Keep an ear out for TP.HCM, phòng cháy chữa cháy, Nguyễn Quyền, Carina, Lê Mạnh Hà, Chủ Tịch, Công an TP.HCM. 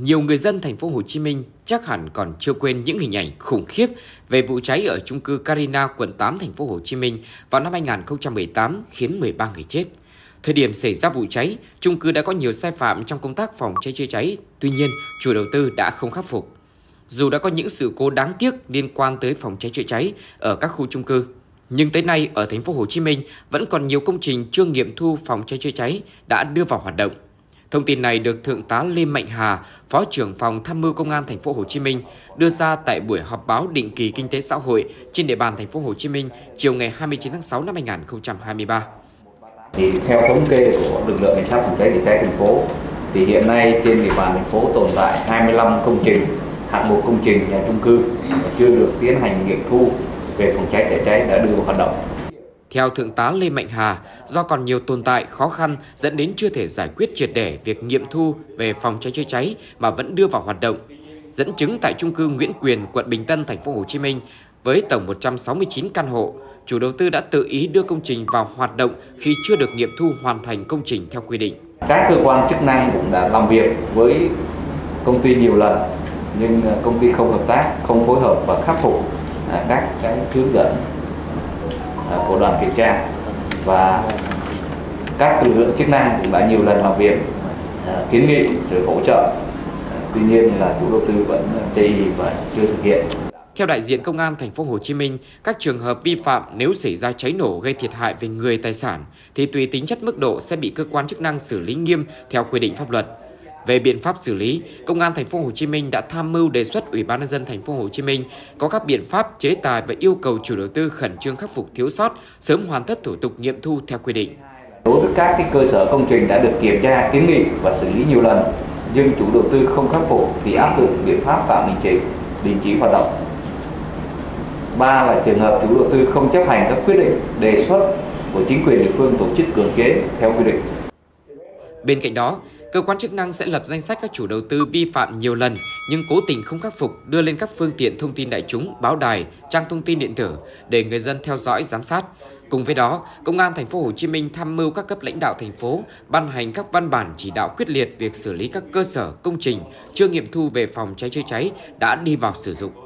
Nhiều người dân thành phố Hồ Chí Minh chắc hẳn còn chưa quên những hình ảnh khủng khiếp về vụ cháy ở chung cư Carina, quận 8, thành phố Hồ Chí Minh vào năm 2018 khiến 13 người chết. Thời điểm xảy ra vụ cháy, chung cư đã có nhiều sai phạm trong công tác phòng cháy chữa cháy, tuy nhiên chủ đầu tư đã không khắc phục. Dù đã có những sự cố đáng tiếc liên quan tới phòng cháy chữa cháy ở các khu chung cư, nhưng tới nay ở thành phố Hồ Chí Minh vẫn còn nhiều công trình chưa nghiệm thu phòng cháy chữa cháy đã đưa vào hoạt động. Thông tin này được Thượng tá Lê Mạnh Hà, Phó trưởng phòng Tham mưu Công an Thành phố Hồ Chí Minh đưa ra tại buổi họp báo định kỳ kinh tế xã hội trên địa bàn Thành phố Hồ Chí Minh chiều ngày 29 tháng 6 năm 2023. Thì theo thống kê của lực lượng cảnh sát phòng cháy chữa cháy thành phố, thì hiện nay trên địa bàn thành phố tồn tại 25 công trình, hạng mục công trình nhà chung cư chưa được tiến hành nghiệm thu về phòng cháy chữa cháy đã đưa vào hoạt động. Theo Thượng tá Lê Mạnh Hà, do còn nhiều tồn tại khó khăn dẫn đến chưa thể giải quyết triệt để việc nghiệm thu về phòng cháy chữa cháy mà vẫn đưa vào hoạt động. Dẫn chứng tại chung cư Nguyễn Quyền, quận Bình Tân, thành phố Hồ Chí Minh với tổng 169 căn hộ, chủ đầu tư đã tự ý đưa công trình vào hoạt động khi chưa được nghiệm thu hoàn thành công trình theo quy định. Các cơ quan chức năng cũng đã làm việc với công ty nhiều lần nhưng công ty không hợp tác, không phối hợp và khắc phục các cái hướng dẫn của đoàn kiểm tra, và các lực lượng chức năng cũng đã nhiều lần làm việc, kiến nghị rồi hỗ trợ, tuy nhiên là chủ đầu tư vẫn chây ý và chưa thực hiện. Theo đại diện Công an Thành phố Hồ Chí Minh, các trường hợp vi phạm nếu xảy ra cháy nổ gây thiệt hại về người tài sản thì tùy tính chất mức độ sẽ bị cơ quan chức năng xử lý nghiêm theo quy định pháp luật. Về biện pháp xử lý, Công an Thành phố Hồ Chí Minh đã tham mưu đề xuất Ủy ban nhân dân Thành phố Hồ Chí Minh có các biện pháp chế tài và yêu cầu chủ đầu tư khẩn trương khắc phục thiếu sót, sớm hoàn tất thủ tục nghiệm thu theo quy định. Đối với các cái cơ sở công trình đã được kiểm tra, kiến nghị và xử lý nhiều lần nhưng chủ đầu tư không khắc phục thì áp dụng biện pháp tạm đình chỉ hoạt động. 3 là trường hợp chủ đầu tư không chấp hành các quyết định, đề xuất của chính quyền địa phương tổ chức cưỡng chế theo quy định. Bên cạnh đó, cơ quan chức năng sẽ lập danh sách các chủ đầu tư vi phạm nhiều lần nhưng cố tình không khắc phục, đưa lên các phương tiện thông tin đại chúng, báo đài, trang thông tin điện tử để người dân theo dõi, giám sát. Cùng với đó, Công an Thành phố Hồ Chí Minh tham mưu các cấp lãnh đạo thành phố ban hành các văn bản chỉ đạo quyết liệt việc xử lý các cơ sở, công trình chưa nghiệm thu về phòng cháy chữa cháy đã đi vào sử dụng.